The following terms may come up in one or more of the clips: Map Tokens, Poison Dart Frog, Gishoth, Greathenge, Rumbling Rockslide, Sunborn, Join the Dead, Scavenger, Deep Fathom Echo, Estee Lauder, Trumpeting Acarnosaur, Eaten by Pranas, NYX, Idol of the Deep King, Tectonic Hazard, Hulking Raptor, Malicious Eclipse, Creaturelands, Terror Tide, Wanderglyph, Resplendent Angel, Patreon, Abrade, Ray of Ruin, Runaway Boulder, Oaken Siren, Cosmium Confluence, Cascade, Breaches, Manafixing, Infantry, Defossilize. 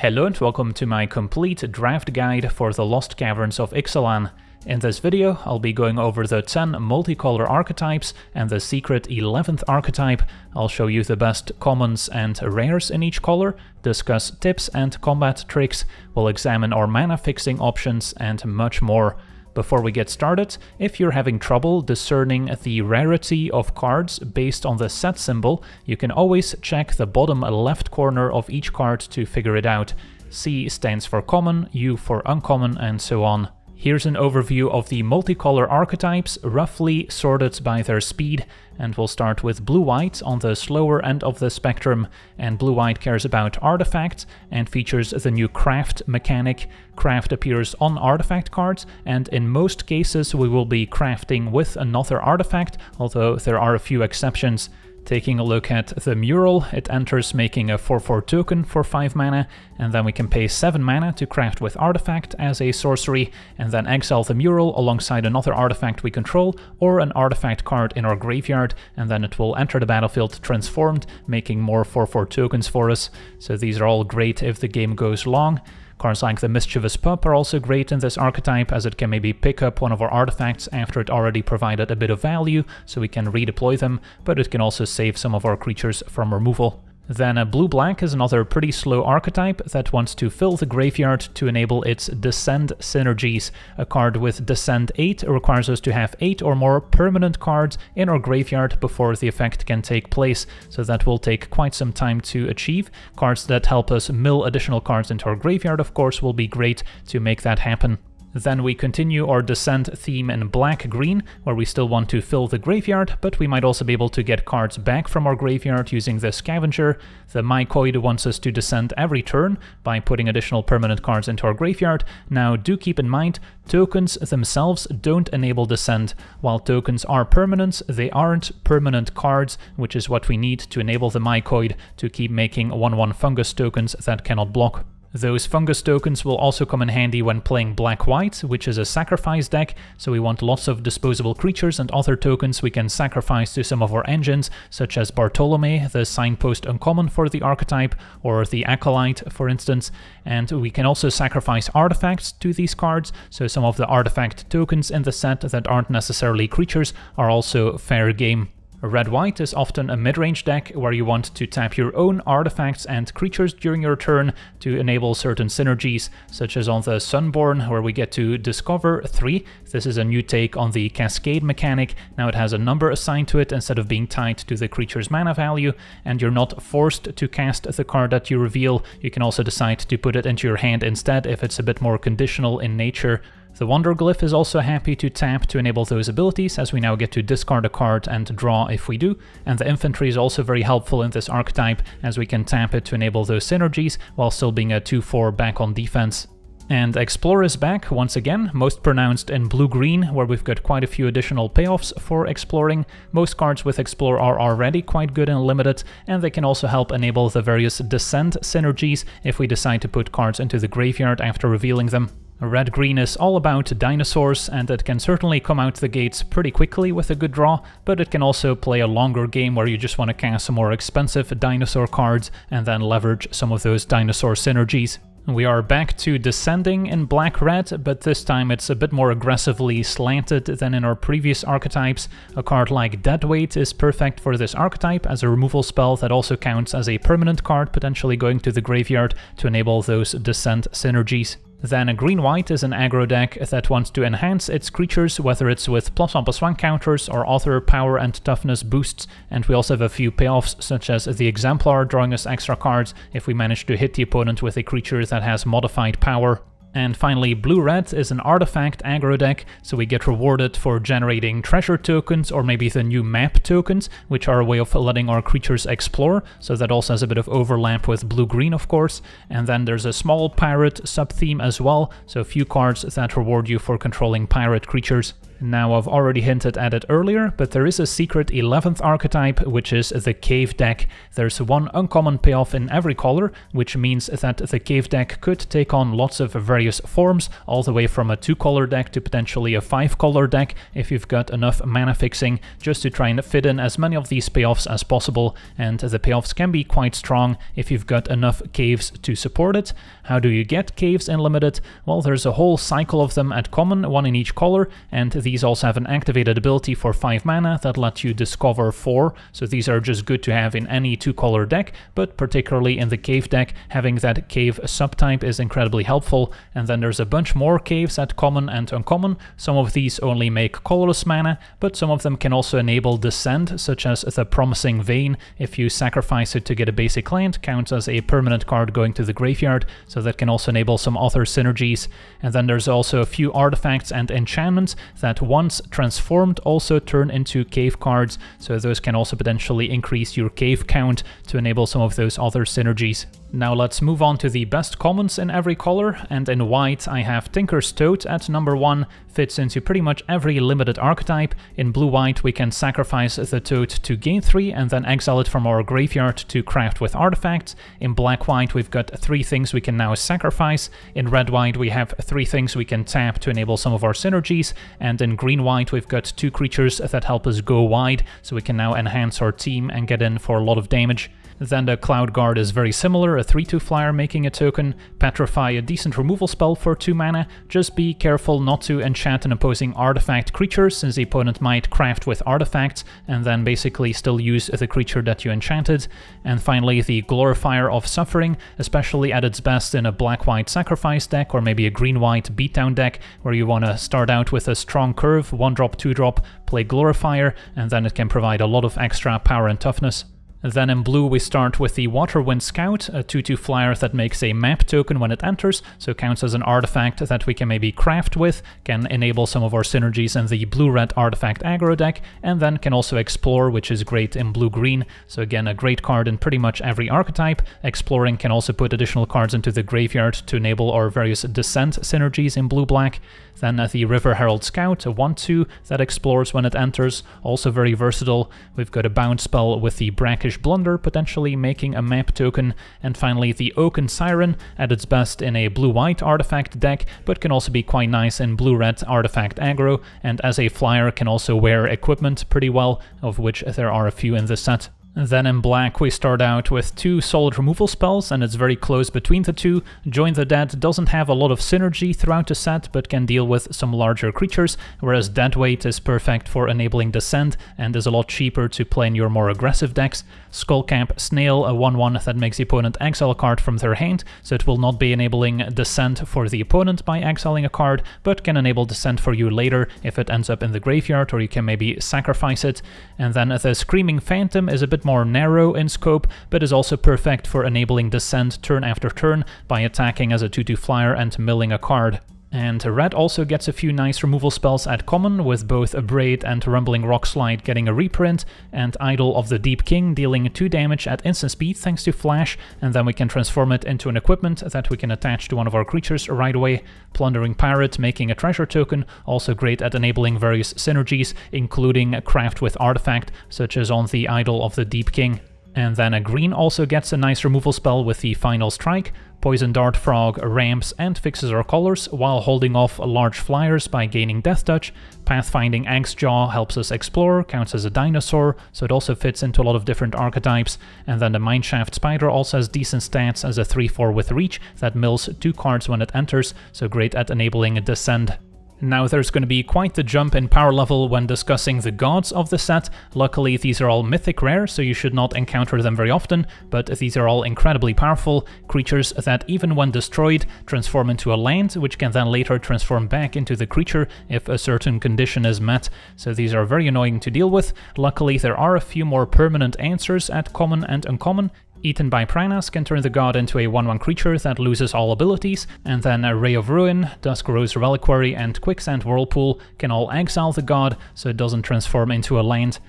Hello and welcome to my complete draft guide for the Lost Caverns of Ixalan. In this video, I'll be going over the 10 multicolor archetypes and the secret 11th archetype. I'll show you the best commons and rares in each color, discuss tips and combat tricks, we'll examine our mana fixing options and much more. Before we get started, if you're having trouble discerning the rarity of cards based on the set symbol, you can always check the bottom left corner of each card to figure it out. C stands for common, U for uncommon, and so on. Here's an overview of the multicolor archetypes, roughly sorted by their speed, and we'll start with blue-white on the slower end of the spectrum. And blue-white cares about artifacts and features the new craft mechanic. Craft appears on artifact cards, and in most cases we will be crafting with another artifact, although there are a few exceptions. Taking a look at the mural, it enters making a 4/4 token for 5 mana, and then we can pay 7 mana to craft with artifact as a sorcery, and then exile the mural alongside another artifact we control, or an artifact card in our graveyard, and then it will enter the battlefield transformed, making more 4/4 tokens for us. So these are all great if the game goes long. Cards like the Mischievous Pup are also great in this archetype, as it can maybe pick up one of our artifacts after it already provided a bit of value, so we can redeploy them, but it can also save some of our creatures from removal. Then blue-black is another pretty slow archetype that wants to fill the graveyard to enable its Descend synergies. A card with Descend 8 requires us to have 8 or more permanent cards in our graveyard before the effect can take place, so that will take quite some time to achieve. Cards that help us mill additional cards into our graveyard, of course, will be great to make that happen. Then we continue our Descend theme in black-green, where we still want to fill the graveyard, but we might also be able to get cards back from our graveyard using the Scavenger. The Mycoid wants us to descend every turn by putting additional permanent cards into our graveyard. Now do keep in mind, tokens themselves don't enable descend. While tokens are permanents, they aren't permanent cards, which is what we need to enable the Mycoid to keep making 1/1 fungus tokens that cannot block. Those fungus tokens will also come in handy when playing black-white, which is a sacrifice deck, so we want lots of disposable creatures and other tokens we can sacrifice to some of our engines, such as Bartolome, the signpost uncommon for the archetype, or the Acolyte, for instance. And we can also sacrifice artifacts to these cards, so some of the artifact tokens in the set that aren't necessarily creatures are also fair game. Red-white is often a mid-range deck where you want to tap your own artifacts and creatures during your turn to enable certain synergies, such as on the Sunborn, where we get to Discover 3. This is a new take on the Cascade mechanic. Now it has a number assigned to it instead of being tied to the creature's mana value, and you're not forced to cast the card that you reveal. You can also decide to put it into your hand instead if it's a bit more conditional in nature. The Wanderglyph is also happy to tap to enable those abilities, as we now get to discard a card and draw if we do, and the Infantry is also very helpful in this archetype, as we can tap it to enable those synergies while still being a 2/4 back on defense. And Explore is back once again, most pronounced in blue-green, where we've got quite a few additional payoffs for exploring. Most cards with Explore are already quite good and limited, and they can also help enable the various Descend synergies if we decide to put cards into the graveyard after revealing them. Red-green is all about dinosaurs, and it can certainly come out the gates pretty quickly with a good draw, but it can also play a longer game where you just want to cast some more expensive dinosaur cards and then leverage some of those dinosaur synergies. We are back to descending in black-red, but this time it's a bit more aggressively slanted than in our previous archetypes. A card like Deadweight is perfect for this archetype as a removal spell that also counts as a permanent card, potentially going to the graveyard to enable those descend synergies. Then a green-white is an aggro deck that wants to enhance its creatures, whether it's with +1/+1 counters or other power and toughness boosts, and we also have a few payoffs, such as the Exemplar drawing us extra cards if we manage to hit the opponent with a creature that has modified power. And finally, blue-red is an artifact aggro deck, so we get rewarded for generating treasure tokens or maybe the new map tokens, which are a way of letting our creatures explore, so that also has a bit of overlap with blue-green, of course. And then there's a small pirate sub-theme as well, so a few cards that reward you for controlling pirate creatures. Now, I've already hinted at it earlier, but there is a secret 11th archetype, which is the Cave deck. There's one uncommon payoff in every color, which means that the Cave deck could take on lots of various forms, all the way from a 2-color deck to potentially a 5-color deck, if you've got enough mana fixing, just to try and fit in as many of these payoffs as possible, and the payoffs can be quite strong if you've got enough caves to support it. How do you get caves in Limited? Well, there's a whole cycle of them at common, one in each color, and these also have an activated ability for 5 mana that lets you discover 4, so these are just good to have in any 2-color deck, but particularly in the Cave deck, having that cave subtype is incredibly helpful. And then there's a bunch more caves at common and uncommon. Some of these only make colorless mana, but some of them can also enable Descend, such as the Promising Vein. If you sacrifice it to get a basic land, counts as a permanent card going to the graveyard, so that can also enable some other synergies. And then there's also a few artifacts and enchantments that once transformed also turn into cave cards, so those can also potentially increase your cave count to enable some of those other synergies. Now let's move on to the best commons in every color, and in white I have Tinker's Tote at number 1, fits into pretty much every Limited archetype. In blue-white we can sacrifice the Tote to gain 3 and then exile it from our graveyard to craft with artifacts. In black-white we've got 3 things we can now sacrifice. In red-white we have 3 things we can tap to enable some of our synergies, and in green-white we've got 2 creatures that help us go wide, so we can now enhance our team and get in for a lot of damage. Then the Cloudguard is very similar, a 3-2 flyer making a token, Petrify a decent removal spell for 2 mana, just be careful not to enchant an opposing artifact creature since the opponent might craft with artifacts and then basically still use the creature that you enchanted. And finally the Glorifier of Suffering, especially at its best in a black-white sacrifice deck or maybe a green-white beatdown deck where you want to start out with a strong curve, 1-drop, 2-drop, play Glorifier, and then it can provide a lot of extra power and toughness. Then in blue we start with the Waterwind Scout, a 2-2 flyer that makes a map token when it enters, so counts as an artifact that we can maybe craft with, can enable some of our synergies in the blue-red artifact aggro deck, and then can also explore, which is great in blue-green, so again a great card in pretty much every archetype. Exploring can also put additional cards into the graveyard to enable our various Descent synergies in blue-black. Then the River Herald Scout, a 1-2 that explores when it enters, also very versatile. We've got a bounce spell with the Brackish Blunder, potentially making a map token. And finally the Oaken Siren, at its best in a blue-white artifact deck, but can also be quite nice in blue-red artifact aggro, and as a flyer can also wear equipment pretty well, of which there are a few in this set. Then in black we start out with 2 solid removal spells, and it's very close between the two. Join the Dead doesn't have a lot of synergy throughout the set, but can deal with some larger creatures, whereas Deadweight is perfect for enabling Descend and is a lot cheaper to play in your more aggressive decks. Skullcap Snail, a 1-1 that makes the opponent exile a card from their hand, so it will not be enabling Descend for the opponent by exiling a card, but can enable Descend for you later if it ends up in the graveyard, or you can maybe sacrifice it. And then the Screaming Phantom is a bit more narrow in scope, but is also perfect for enabling Descend turn after turn by attacking as a 2-2 flyer and milling a card. And red also gets a few nice removal spells at common, with both Abrade and Rumbling Rockslide getting a reprint, and Idol of the Deep King dealing 2 damage at instant speed thanks to Flash, and then we can transform it into an equipment that we can attach to one of our creatures right away. Plundering Pirate making a treasure token, also great at enabling various synergies, including a craft with artifact, such as on the Idol of the Deep King. And then a green also gets a nice removal spell with the Final Strike. Poison Dart Frog ramps and fixes our colors while holding off large flyers by gaining Death Touch. Pathfinding Axe Jaw helps us explore, counts as a dinosaur, so it also fits into a lot of different archetypes. And then the Mineshaft Spider also has decent stats as a 3-4 with reach that mills 2 cards when it enters, so great at enabling Descend. Now there's going to be quite the jump in power level when discussing the gods of the set. Luckily these are all mythic rare, so you should not encounter them very often, but these are all incredibly powerful creatures that even when destroyed transform into a land, which can then later transform back into the creature if a certain condition is met. So these are very annoying to deal with. Luckily there are a few more permanent answers at common and uncommon. Eaten by Pranas can turn the god into a 1-1 creature that loses all abilities, and then a Ray of Ruin, Duskrose Reliquary, and Quicksand Whirlpool can all exile the god, so it doesn't transform into a land.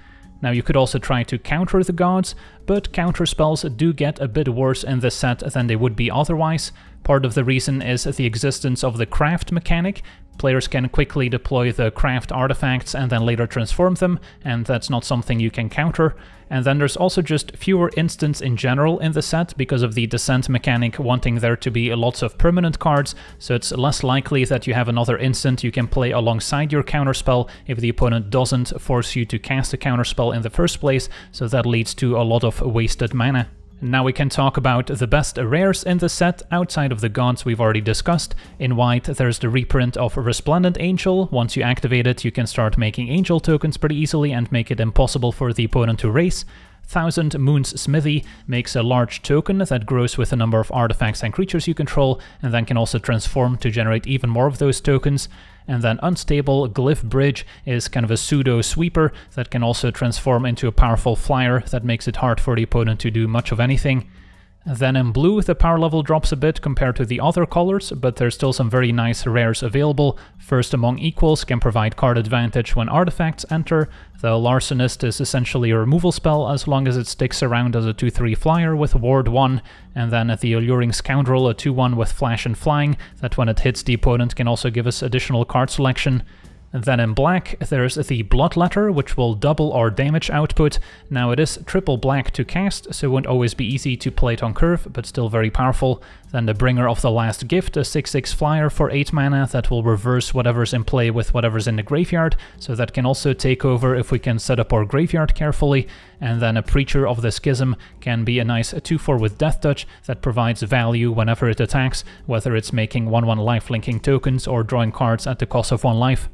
Now you could also try to counter the gods, but counter spells do get a bit worse in this set than they would be otherwise. Part of the reason is the existence of the craft mechanic. Players can quickly deploy the craft artifacts and then later transform them, and that's not something you can counter. And then there's also just fewer instants in general in the set because of the Descend mechanic wanting there to be lots of permanent cards, so it's less likely that you have another instant you can play alongside your counterspell if the opponent doesn't force you to cast a counterspell in the first place, so that leads to a lot of wasted mana. Now we can talk about the best rares in the set. Outside of the gods we've already discussed. In white there's the reprint of Resplendent Angel. Once you activate it you can start making angel tokens pretty easily and make it impossible for the opponent to race. Thousand Moons Smithy makes a large token that grows with the number of artifacts and creatures you control, and then can also transform to generate even more of those tokens. And then Unstable Glyph Bridge is kind of a pseudo sweeper that can also transform into a powerful flyer that makes it hard for the opponent to do much of anything. Then in blue the power level drops a bit compared to the other colors, but there's still some very nice rares available. First Among Equals can provide card advantage when artifacts enter. The Larcenist is essentially a removal spell as long as it sticks around as a 2/3 flyer with Ward 1, and then at the Alluring Scoundrel a 2/1 with Flash and Flying, that when it hits the opponent can also give us additional card selection. And then in black there's the Bloodletter, which will double our damage output. Now it is triple black to cast, so it won't always be easy to play it on curve, but still very powerful. Then the Bringer of the Last Gift, a 6/6 flyer for 8 mana that will reverse whatever's in play with whatever's in the graveyard, so that can also take over if we can set up our graveyard carefully. And then a Preacher of the Schism can be a nice 2/4 with Death Touch that provides value whenever it attacks, whether it's making 1/1 lifelinking tokens or drawing cards at the cost of 1 life.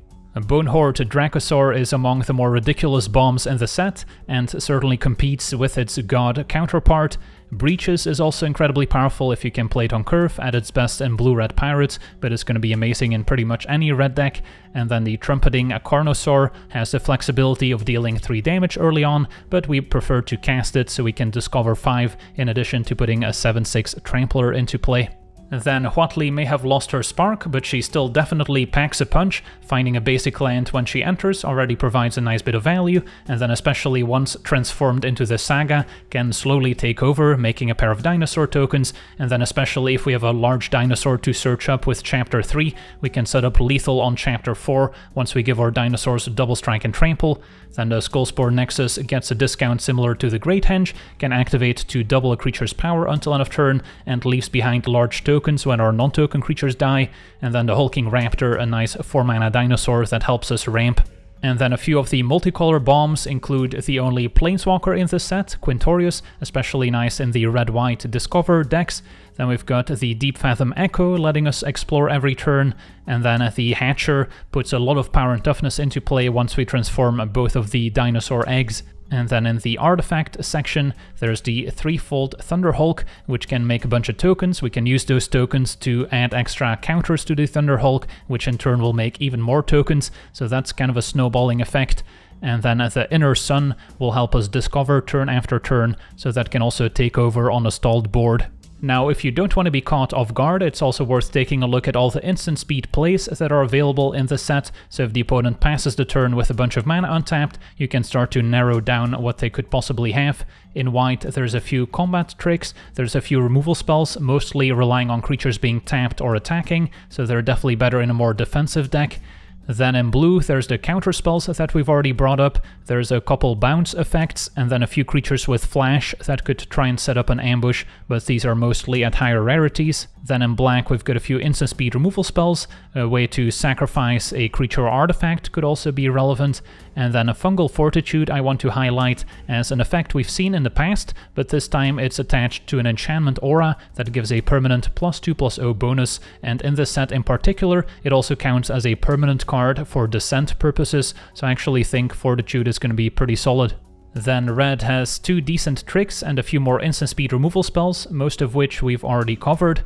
Bonehorde Dracosaur is among the more ridiculous bombs in the set, and certainly competes with its god counterpart. Breaches is also incredibly powerful if you can play it on curve, at its best in blue-red pirates, but it's going to be amazing in pretty much any red deck. And then the Trumpeting Acarnosaur has the flexibility of dealing 3 damage early on, but we prefer to cast it so we can discover 5, in addition to putting a 7/6 Trampler into play. Then Huatli may have lost her spark, but she still definitely packs a punch. Finding a basic land when she enters already provides a nice bit of value, and then especially once transformed into the saga, can slowly take over, making a pair of dinosaur tokens, and then especially if we have a large dinosaur to search up with Chapter 3, we can set up lethal on Chapter 4 once we give our dinosaurs double strike and trample. Then the Skullspore Nexus gets a discount similar to the Greathenge, can activate to double a creature's power until end of turn, and leaves behind large tokens when our non-token creatures die. And then the Hulking Raptor, a nice 4-mana dinosaur that helps us ramp. And then a few of the multicolor bombs include the only Planeswalker in the set, Quintorius, especially nice in the red-white Discover decks. Then we've got the Deep Fathom Echo, letting us explore every turn, and then the Hatcher puts a lot of power and toughness into play once we transform both of the dinosaur eggs. And then in the artifact section, there's the threefold Thunderhulk, which can make a bunch of tokens. We can use those tokens to add extra counters to the Thunderhulk, which in turn will make even more tokens, so that's kind of a snowballing effect. And then the Inner Sun will help us discover turn after turn, so that can also take over on a stalled board. Now, if you don't want to be caught off guard, it's also worth taking a look at all the instant speed plays that are available in the set, so if the opponent passes the turn with a bunch of mana untapped, you can start to narrow down what they could possibly have. In white, there's a few combat tricks, there's a few removal spells, mostly relying on creatures being tapped or attacking, so they're definitely better in a more defensive deck. Then in blue there's the counter spells that we've already brought up, there's a couple bounce effects, and then a few creatures with flash that could try and set up an ambush, but these are mostly at higher rarities. Then in black we've got a few instant speed removal spells, a way to sacrifice a creature or artifact could also be relevant, and then a Fungal Fortitude I want to highlight as an effect we've seen in the past, but this time it's attached to an enchantment aura that gives a permanent +2/+0 bonus, and in this set in particular it also counts as a permanent card for Descent purposes, so I actually think Fortitude is going to be pretty solid. Then red has 2 decent tricks and a few more instant speed removal spells, most of which we've already covered.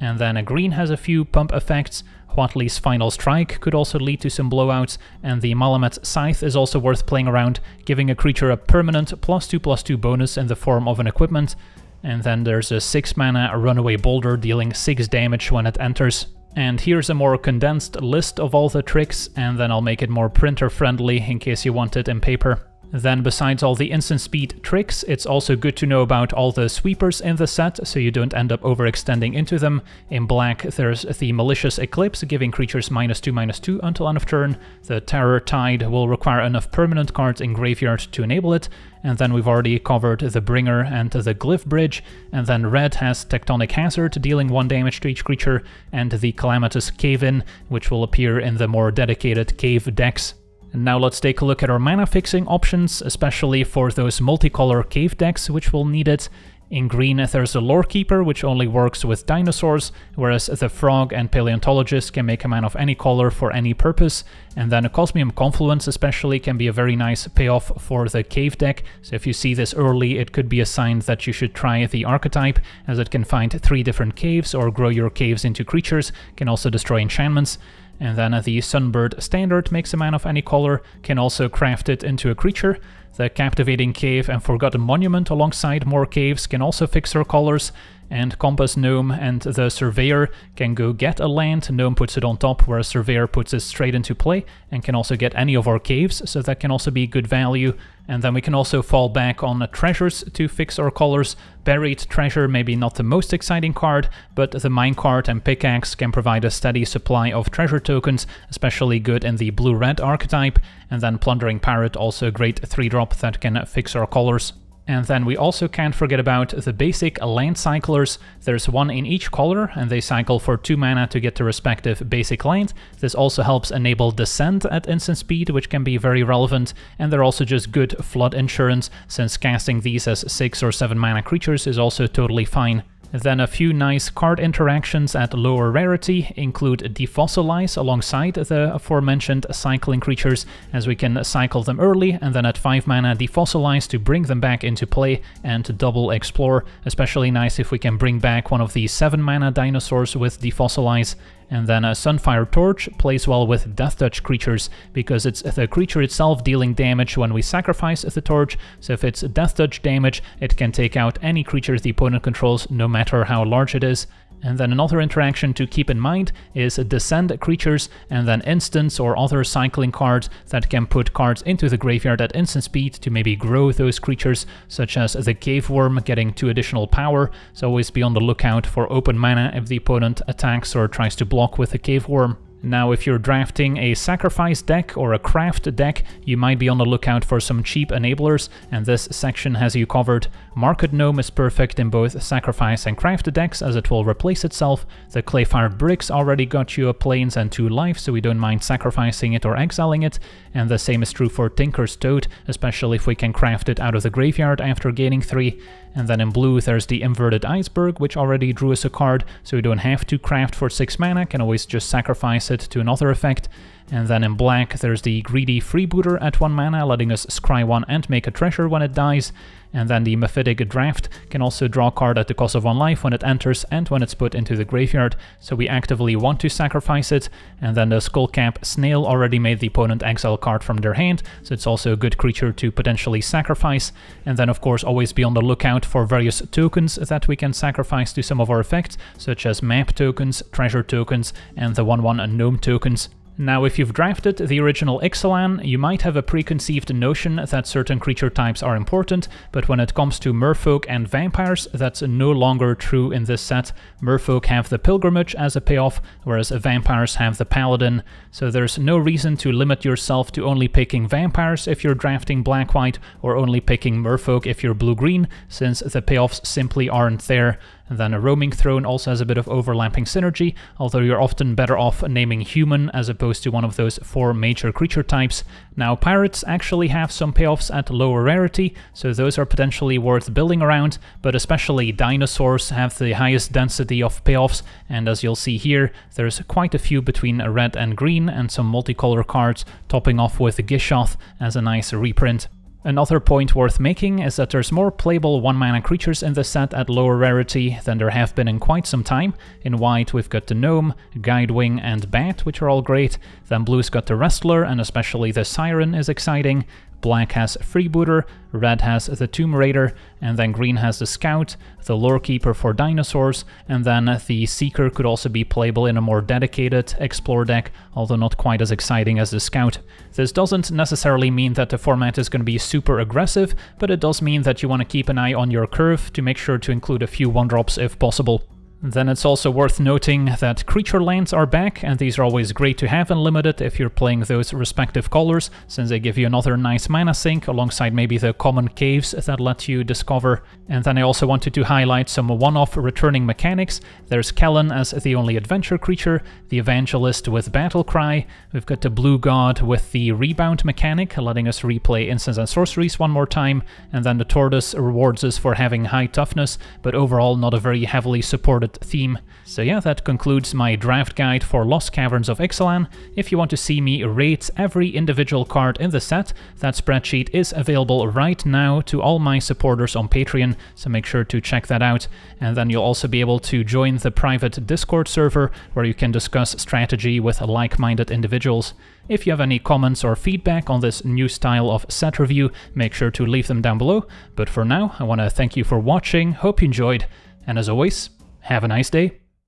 And then a green has a few pump effects. Huatli's Final Strike could also lead to some blowouts, and the Malamet's Scythe is also worth playing around, giving a creature a permanent +2/+2 bonus in the form of an equipment. And then there's a 6-mana Runaway Boulder dealing 6 damage when it enters. And here's a more condensed list of all the tricks, and then I'll make it more printer friendly in case you want it in paper. Then besides all the instant speed tricks, it's also good to know about all the sweepers in the set, so you don't end up overextending into them. In black, there's the Malicious Eclipse, giving creatures -2/-2 until end of turn. The Terror Tide will require enough permanent cards in graveyard to enable it. And then we've already covered the Bringer and the Glyph Bridge. And then red has Tectonic Hazard, dealing 1 damage to each creature, and the Calamitous Cave-In, which will appear in the more dedicated cave decks. And now let's take a look at our mana fixing options, especially for those multicolor cave decks which will need it. In green there's a Lore Keeper, which only works with dinosaurs, whereas the Frog and Paleontologist can make a man of any color for any purpose. And then a Cosmium Confluence especially can be a very nice payoff for the cave deck, so if you see this early it could be a sign that you should try the archetype, as it can find 3 different caves or grow your caves into creatures, can also destroy enchantments. And then the Sunbird Standard makes a man of any color, can also craft it into a creature. The Captivating Cave and Forgotten Monument alongside more caves can also fix her colors. And Compass Gnome and the Surveyor can go get a land. Gnome puts it on top, whereas Surveyor puts it straight into play, and can also get any of our caves, so that can also be good value. And then we can also fall back on treasures to fix our colors. Buried Treasure, maybe not the most exciting card, but the Minecart and Pickaxe can provide a steady supply of treasure tokens, especially good in the blue-red archetype. And then Plundering Pirate, also a great 3-drop that can fix our colors. And then we also can't forget about the basic land cyclers. There's one in each color, and they cycle for 2 mana to get the respective basic land. This also helps enable Descend at instant speed, which can be very relevant, and they're also just good flood insurance, since casting these as 6 or 7 mana creatures is also totally fine. Then a few nice card interactions at lower rarity include Defossilize alongside the aforementioned cycling creatures, as we can cycle them early and then at 5 mana Defossilize to bring them back into play, and double Explore, especially nice if we can bring back one of the 7 mana dinosaurs with Defossilize. And then a Sunfire Torch plays well with Death Touch creatures, because it's the creature itself dealing damage when we sacrifice the torch, so if it's Death Touch damage, it can take out any creature the opponent controls, no matter how large it is. And then another interaction to keep in mind is Descend creatures, and then instants or other cycling cards that can put cards into the graveyard at instant speed to maybe grow those creatures, such as the Cave Worm getting 2 additional power, so always be on the lookout for open mana if the opponent attacks or tries to block with the Cave Worm. Now, if you're drafting a sacrifice deck or a craft deck, you might be on the lookout for some cheap enablers, and this section has you covered. Market Gnome is perfect in both sacrifice and craft decks, as it will replace itself. The Clayfired Bricks already got you a plains and 2 life, so we don't mind sacrificing it or exiling it, and the same is true for Tinker's Tote, especially if we can craft it out of the graveyard after gaining 3. And then in blue there's the Inverted Iceberg, which already drew us a card, so we don't have to craft for 6 mana, can always just sacrifice it to another effect. And then in black there's the Greedy Freebooter at 1 mana, letting us scry 1 and make a treasure when it dies. And then the Mephitic Draft can also draw a card at the cost of 1 life when it enters and when it's put into the graveyard, so we actively want to sacrifice it. And then the Skullcap Snail already made the opponent exile a card from their hand, so it's also a good creature to potentially sacrifice. And then of course always be on the lookout for various tokens that we can sacrifice to some of our effects, such as map tokens, treasure tokens, and the 1/1 gnome tokens. Now, if you've drafted the original Ixalan, you might have a preconceived notion that certain creature types are important, but when it comes to merfolk and vampires, that's no longer true in this set. Merfolk have the Pilgrimage as a payoff, whereas vampires have the Paladin, so there's no reason to limit yourself to only picking vampires if you're drafting black-white, or only picking merfolk if you're blue-green, since the payoffs simply aren't there. And then a Roaming Throne also has a bit of overlapping synergy, although you're often better off naming human as opposed to one of those 4 major creature types. Now, pirates actually have some payoffs at lower rarity, so those are potentially worth building around, but especially dinosaurs have the highest density of payoffs, and as you'll see here, there's quite a few between red and green, and some multicolor cards topping off with Gishoth as a nice reprint. Another point worth making is that there's more playable 1-mana creatures in the set at lower rarity than there have been in quite some time. In white we've got the Gnome, Guidewing and Bat, which are all great. Then blue's got the Wrestler, and especially the Siren is exciting. Black has Freebooter, Red has the Tomb Raider, and then Green has the Scout, the Lorekeeper for dinosaurs, and then the Seeker could also be playable in a more dedicated Explore deck, although not quite as exciting as the Scout. This doesn't necessarily mean that the format is going to be super aggressive, but it does mean that you want to keep an eye on your curve to make sure to include a few 1-drops if possible. Then it's also worth noting that creature lands are back, and these are always great to have in Limited if you're playing those respective colors, since they give you another nice mana sink alongside maybe the common caves that let you discover. And then I also wanted to highlight some one-off returning mechanics. There's Kellan as the only adventure creature, the Evangelist with Battlecry, we've got the Blue God with the Rebound mechanic, letting us replay instants and sorceries one more time, and then the Tortoise rewards us for having high toughness, but overall not a very heavily supported theme. So yeah, that concludes my draft guide for Lost Caverns of Ixalan. If you want to see me rate every individual card in the set, that spreadsheet is available right now to all my supporters on Patreon, so make sure to check that out. And then you'll also be able to join the private Discord server, where you can discuss strategy with like-minded individuals. If you have any comments or feedback on this new style of set review, make sure to leave them down below. But for now, I want to thank you for watching, hope you enjoyed, and as always, have a nice day.